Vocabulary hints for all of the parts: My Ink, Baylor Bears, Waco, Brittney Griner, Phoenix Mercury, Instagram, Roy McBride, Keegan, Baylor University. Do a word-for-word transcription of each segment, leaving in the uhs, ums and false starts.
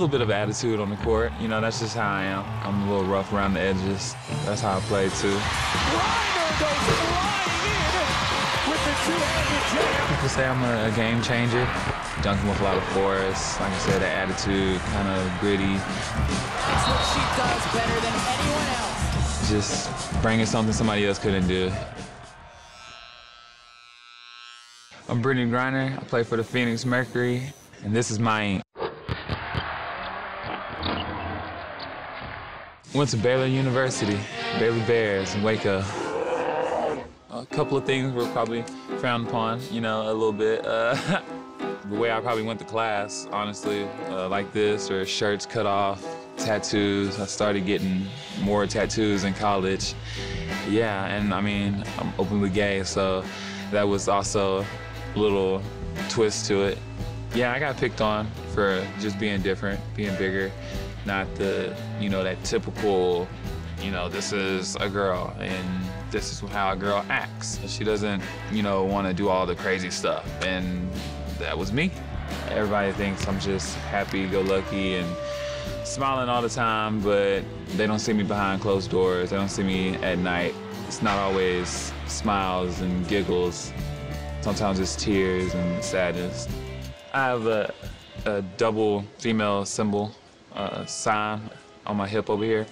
little bit of attitude on the court. You know, that's just how I am. I'm a little rough around the edges. That's how I play, too. Griner goes flying in with the two-handed jam. People say I'm a, a game changer. Dunking with a lot of force. Like I said, that attitude, kind of gritty. It's what she does better than anyone else. Just bringing something somebody else couldn't do. I'm Brittney Griner. I play for the Phoenix Mercury, and this is my ink. Went to Baylor University, Baylor Bears, in Waco. A couple of things were probably frowned upon, you know, a little bit. Uh, the way I probably went to class, honestly, uh, like this, or shirts cut off, tattoos. I started getting more tattoos in college. Yeah, and I mean, I'm openly gay, so that was also little twist to it. Yeah, I got picked on for just being different, being bigger, not the, you know, that typical, you know, this is a girl and this is how a girl acts. She doesn't, you know, want to do all the crazy stuff, and that was me. Everybody thinks I'm just happy-go-lucky and smiling all the time, but they don't see me behind closed doors. They don't see me at night. It's not always smiles and giggles. Sometimes it's tears and sadness. I have a, a double female symbol uh, sign on my hip over here.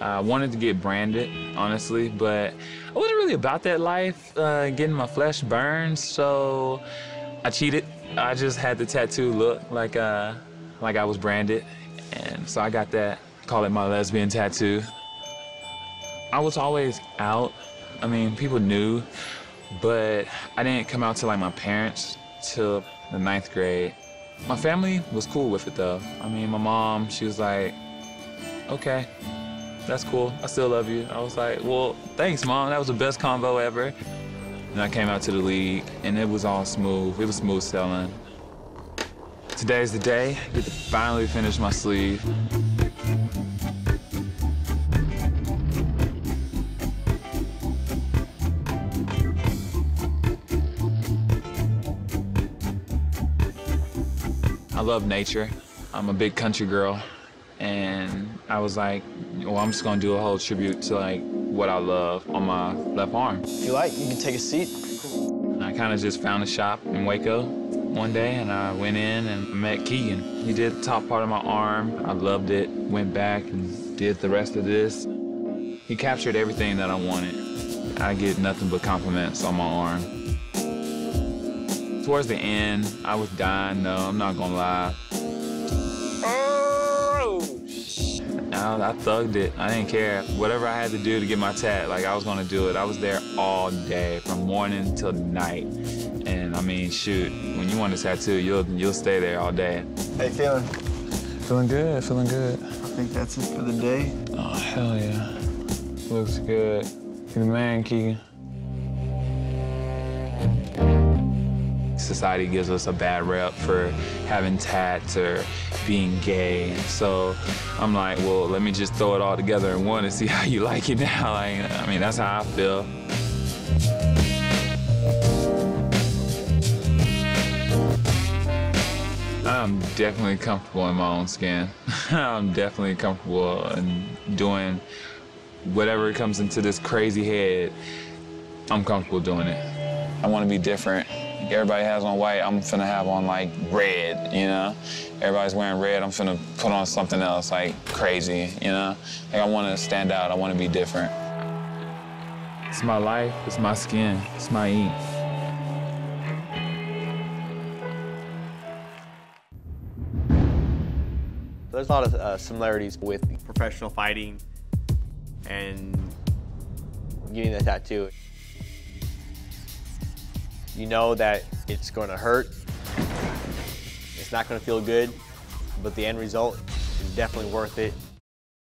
I wanted to get branded, honestly, but I wasn't really about that life, uh, getting my flesh burned, so I cheated. I just had the tattoo look like, uh, like I was branded, and so I got that. I call it my lesbian tattoo. I was always out. I mean, people knew, but I didn't come out to like my parents till the ninth grade. My family was cool with it though. I mean, my mom, she was like, okay, that's cool. I still love you. I was like, well, thanks, Mom. That was the best convo ever. And I came out to the league, and it was all smooth. It was smooth sailing. Today's the day. I get to finally finish my sleeve. I love nature. I'm a big country girl, and I was like, well, I'm just gonna do a whole tribute to like what I love on my left arm. If you like, you can take a seat. And I kind of just found a shop in Waco one day, and I went in and met Keegan. He did the top part of my arm. I loved it. Went back and did the rest of this. He captured everything that I wanted. I get nothing but compliments on my arm. Towards the end, I was dying, though, I'm not gonna lie. Oh! I, I thugged it. I didn't care. Whatever I had to do to get my tat, like, I was gonna do it. I was there all day, from morning till night. And, I mean, shoot, when you want a tattoo, you'll, you'll stay there all day. How you feeling? Feeling good, feeling good. I think that's it for the day. Oh, hell yeah. Looks good. You're the man, Keegan. Society gives us a bad rep for having tats or being gay. So I'm like, well, let me just throw it all together in one and see how you like it now. Like, I mean, that's how I feel. I'm definitely comfortable in my own skin. I'm definitely comfortable in doing whatever comes into this crazy head. I'm comfortable doing it. I want to be different. Everybody has on white, I'm finna have on, like, red, you know? Everybody's wearing red, I'm finna put on something else, like, crazy, you know? Like, I wanna stand out, I wanna be different. It's my life, it's my skin, it's my ink. There's a lot of uh, similarities with professional fighting and getting the tattoo. You know that it's going to hurt, it's not going to feel good, but the end result is definitely worth it.